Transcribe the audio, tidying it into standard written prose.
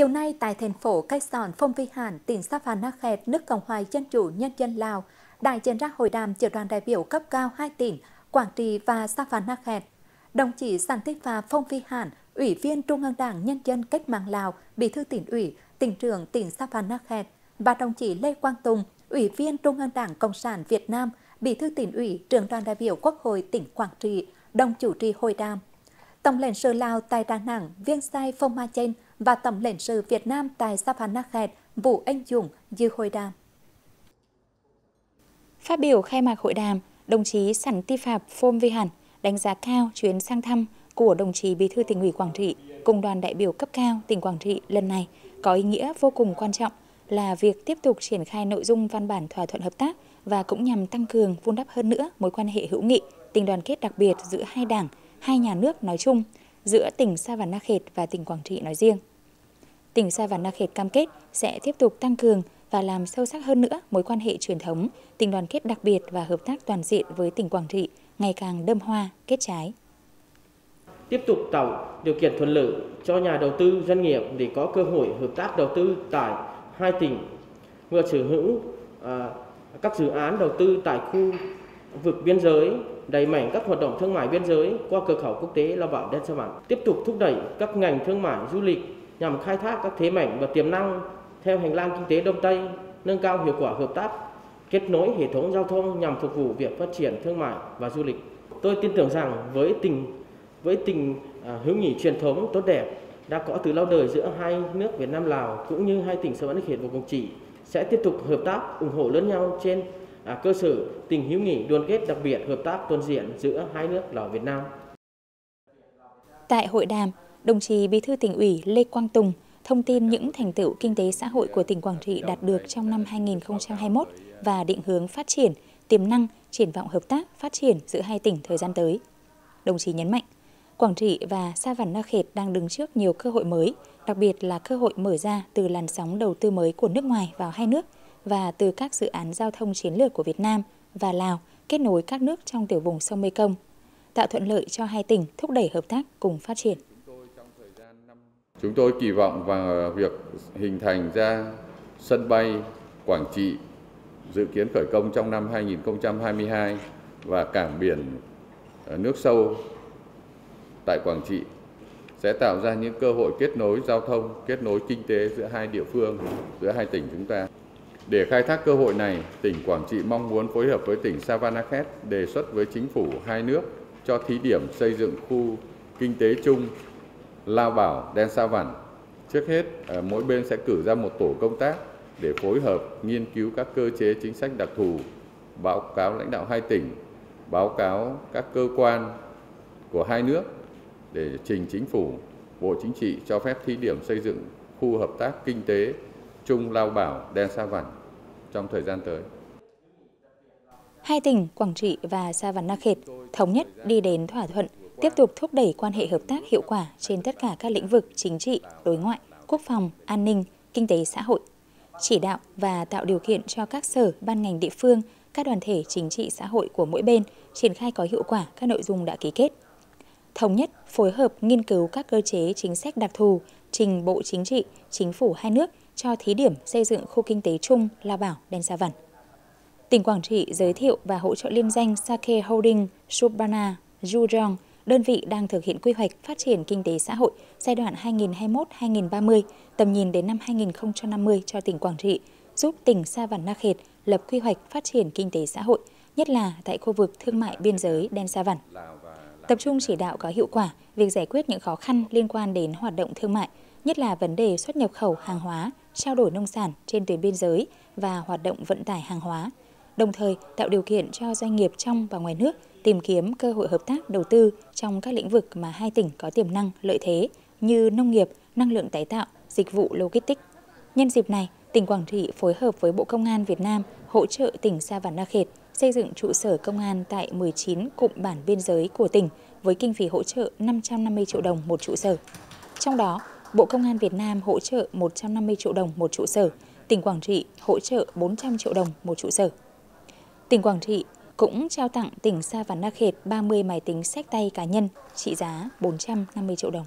Chiều nay tại thành phố Cách Sòn, Phong Vi Hán, tỉnh Savannakhet, nước Cộng hòa Dân chủ Nhân dân Lào, đã diễn ra hội đàm giữa đoàn đại biểu cấp cao hai tỉnh Quảng Trị và Savannakhet. Đồng chí Santi Phap Phom Vi Hán, Ủy viên Trung ương Đảng Nhân dân Cách mạng Lào, Bí thư tỉnh ủy, tỉnh trưởng tỉnh Savannakhet và đồng chí Lê Quang Tùng, Ủy viên Trung ương Đảng Cộng sản Việt Nam, Bí thư tỉnh ủy, trưởng đoàn đại biểu Quốc hội tỉnh Quảng Trị đồng chủ trì hội đàm. Tổng lãnh sự Lào tại Đà Nẵng, Viên Sai Phong Ma Chen và Tổng lãnh sự Việt Nam tại Savannakhet, Vũ Anh Dũng dự hội đàm. Phát biểu khai mạc hội đàm, đồng chí Santi Phap Phom Vi Hán đánh giá cao chuyến sang thăm của đồng chí Bí thư tỉnh ủy Quảng Trị cùng đoàn đại biểu cấp cao tỉnh Quảng Trị lần này có ý nghĩa vô cùng quan trọng là việc tiếp tục triển khai nội dung văn bản thỏa thuận hợp tác và cũng nhằm tăng cường vun đắp hơn nữa mối quan hệ hữu nghị, tình đoàn kết đặc biệt giữa hai đảng, hai nhà nước nói chung, giữa tỉnh Savannakhet và tỉnh Quảng Trị nói riêng. Tỉnh Savannakhet cam kết sẽ tiếp tục tăng cường và làm sâu sắc hơn nữa mối quan hệ truyền thống, tình đoàn kết đặc biệt và hợp tác toàn diện với tỉnh Quảng Trị ngày càng đơm hoa, kết trái. Tiếp tục tạo điều kiện thuận lợi cho nhà đầu tư doanh nghiệp để có cơ hội hợp tác đầu tư tại hai tỉnh, vừa sở hữu các dự án đầu tư tại khu vực biên giới, đẩy mạnh các hoạt động thương mại biên giới qua cửa khẩu quốc tế Lao Bảo đến Sa Mạc, tiếp tục thúc đẩy các ngành thương mại du lịch nhằm khai thác các thế mạnh và tiềm năng theo hành lang kinh tế Đông Tây, nâng cao hiệu quả hợp tác, kết nối hệ thống giao thông nhằm phục vụ việc phát triển thương mại và du lịch. Tôi tin tưởng rằng với tình hữu nghị truyền thống tốt đẹp đã có từ lâu đời giữa hai nước Việt Nam Lào cũng như hai tỉnh Savannakhet và Quảng Trị sẽ tiếp tục hợp tác ủng hộ lẫn nhau trên cơ sở tình hữu nghị đoàn kết đặc biệt, hợp tác toàn diện giữa hai nước Lào Việt Nam. Tại hội đàm, đồng chí Bí thư tỉnh ủy Lê Quang Tùng thông tin những thành tựu kinh tế xã hội của tỉnh Quảng Trị đạt được trong năm 2021 và định hướng phát triển, tiềm năng, triển vọng hợp tác phát triển giữa hai tỉnh thời gian tới. Đồng chí nhấn mạnh, Quảng Trị và Savannakhet đang đứng trước nhiều cơ hội mới, đặc biệt là cơ hội mở ra từ làn sóng đầu tư mới của nước ngoài vào hai nước và từ các dự án giao thông chiến lược của Việt Nam và Lào kết nối các nước trong tiểu vùng sông Mekong, tạo thuận lợi cho hai tỉnh thúc đẩy hợp tác cùng phát triển. Chúng tôi kỳ vọng vào việc hình thành ra sân bay Quảng Trị dự kiến khởi công trong năm 2022 và cảng biển nước sâu tại Quảng Trị sẽ tạo ra những cơ hội kết nối giao thông, kết nối kinh tế giữa hai địa phương, giữa hai tỉnh chúng ta. Để khai thác cơ hội này, tỉnh Quảng Trị mong muốn phối hợp với tỉnh Savannakhet đề xuất với chính phủ hai nước cho thí điểm xây dựng khu kinh tế chung Lao Bảo, Đen Sa Văn. Trước hết, mỗi bên sẽ cử ra một tổ công tác để phối hợp nghiên cứu các cơ chế chính sách đặc thù, báo cáo lãnh đạo hai tỉnh, báo cáo các cơ quan của hai nước để trình chính phủ, Bộ Chính trị cho phép thí điểm xây dựng khu hợp tác kinh tế chung Lao Bảo, Đen Sa Văn trong thời gian tới. Hai tỉnh Quảng Trị và Savannakhet thống nhất đi đến thỏa thuận, tiếp tục thúc đẩy quan hệ hợp tác hiệu quả trên tất cả các lĩnh vực chính trị, đối ngoại, quốc phòng, an ninh, kinh tế xã hội, chỉ đạo và tạo điều kiện cho các sở, ban ngành địa phương, các đoàn thể chính trị xã hội của mỗi bên triển khai có hiệu quả các nội dung đã ký kết. Thống nhất, phối hợp nghiên cứu các cơ chế chính sách đặc thù, trình Bộ Chính trị, Chính phủ hai nước cho thí điểm xây dựng khu kinh tế chung Lao Bảo, Đen Sa Văn. Tỉnh Quảng Trị giới thiệu và hỗ trợ liên danh Sake Holding Subana, Jujong, đơn vị đang thực hiện quy hoạch phát triển kinh tế xã hội giai đoạn 2021-2030, tầm nhìn đến năm 2050 cho tỉnh Quảng Trị, giúp tỉnh Savannakhet lập quy hoạch phát triển kinh tế xã hội, nhất là tại khu vực thương mại biên giới Đen Sa Văn. Tập trung chỉ đạo có hiệu quả việc giải quyết những khó khăn liên quan đến hoạt động thương mại, nhất là vấn đề xuất nhập khẩu hàng hóa, trao đổi nông sản trên tuyến biên giới và hoạt động vận tải hàng hóa, đồng thời tạo điều kiện cho doanh nghiệp trong và ngoài nước tìm kiếm cơ hội hợp tác đầu tư trong các lĩnh vực mà hai tỉnh có tiềm năng lợi thế như nông nghiệp, năng lượng tái tạo, dịch vụ logistics. Nhân dịp này, tỉnh Quảng Trị phối hợp với Bộ Công an Việt Nam hỗ trợ tỉnh Savannakhet xây dựng trụ sở công an tại 19 cụm bản biên giới của tỉnh với kinh phí hỗ trợ 550 triệu đồng một trụ sở. Trong đó, Bộ Công an Việt Nam hỗ trợ 150 triệu đồng một trụ sở, tỉnh Quảng Trị hỗ trợ 400 triệu đồng một trụ sở. Tỉnh Quảng Trị cũng trao tặng tỉnh Savannakhet 30 máy tính xách tay cá nhân trị giá 450 triệu đồng.